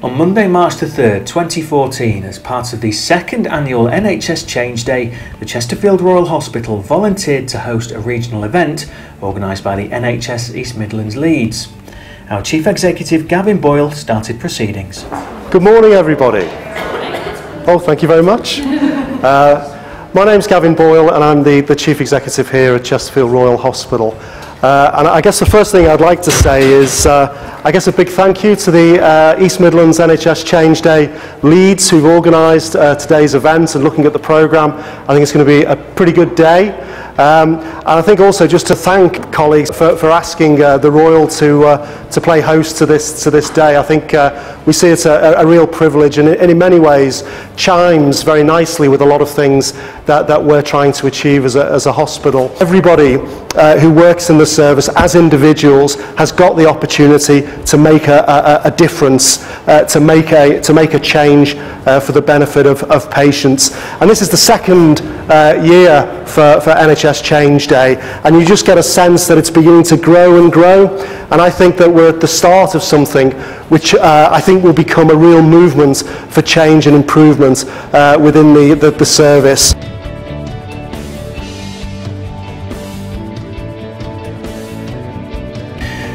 On Monday, March the 3rd, 2014, as part of the second annual NHS Change Day, the Chesterfield Royal Hospital volunteered to host a regional event organised by the NHS East Midlands Leads. Our Chief Executive, Gavin Boyle, started proceedings. Good morning, everybody. Oh, thank you very much. My name's Gavin Boyle and I'm the Chief Executive here at Chesterfield Royal Hospital. And I guess the first thing I'd like to say is a big thank you to the East Midlands NHS Change Day Leads who've organised today's event and looking at the programme. I think it's going to be a pretty good day. And I think also just to thank colleagues for asking the Royal to play host to this day. I think we see it's a real privilege and in many ways chimes very nicely with a lot of things that we're trying to achieve as a hospital. Everybody who works in the service as individuals has got the opportunity to make a difference, to make a change for the benefit of patients. And this is the second year for NHS Change Day, and you just get a sense that it's beginning to grow and grow, and I think that we're at the start of something which I think will become a real movement for change and improvement within the service.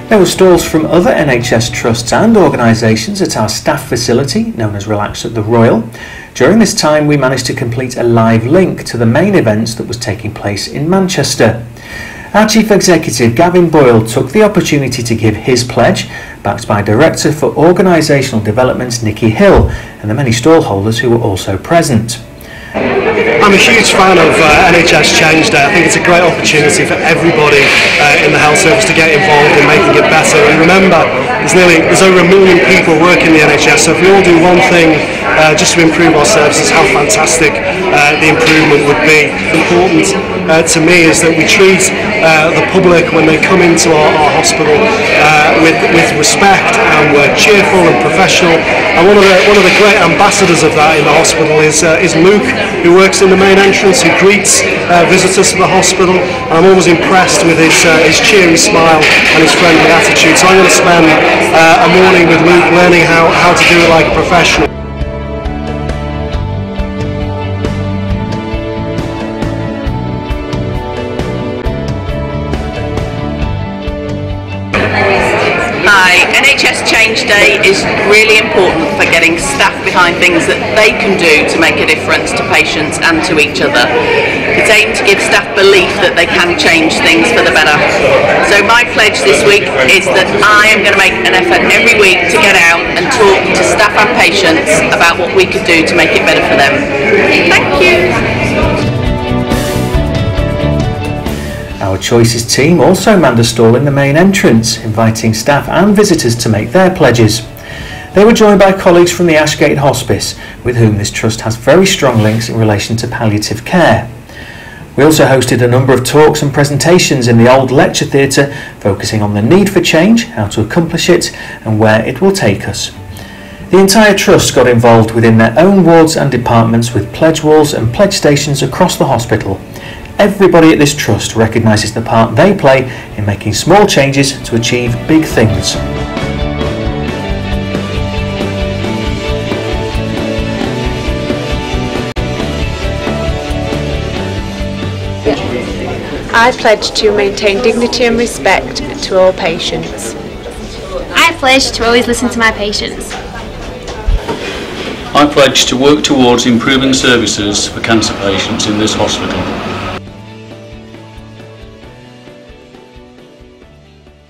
There were stalls from other NHS trusts and organisations at our staff facility, known as Relax at the Royal. During this time we managed to complete a live link to the main events that was taking place in Manchester. Our Chief Executive, Gavin Boyle, took the opportunity to give his pledge, backed by Director for Organisational Developments, Nikki Hill, and the many stall holders who were also present. I'm a huge fan of NHS Change Day. I think it's a great opportunity for everybody in the health service to get involved in making it better. And remember, there's over 1 million people working in the NHS, so if we all do one thing just to improve our services, how fantastic the improvement would be. Important to me is that we treat the public when they come into our hospital with respect, and we're cheerful and professional. And one of the great ambassadors of that in the hospital is Luke, who works in the main entrance, who greets visitors to the hospital, and I'm always impressed with his cheery smile and his friendly attitude. So I'm going to spend a morning with Luke learning how to do it like a professional. Hi, NHS Change Day is really important for getting staff behind things that they can do to make a difference to patients and to each other. It's aimed to give staff belief that they can change things for the better. So my pledge this week is that I am going to make an effort every week to get out and talk to staff and patients about what we could do to make it better for them. Thank you. Our Choices team also manned a stall in the main entrance, inviting staff and visitors to make their pledges. They were joined by colleagues from the Ashgate Hospice, with whom this trust has very strong links in relation to palliative care. We also hosted a number of talks and presentations in the old lecture theatre, focusing on the need for change, how to accomplish it, and where it will take us. The entire trust got involved within their own wards and departments with pledge walls and pledge stations across the hospital. Everybody at this trust recognises the part they play in making small changes to achieve big things. I pledge to maintain dignity and respect to all patients. I pledge to always listen to my patients. I pledge to work towards improving services for cancer patients in this hospital.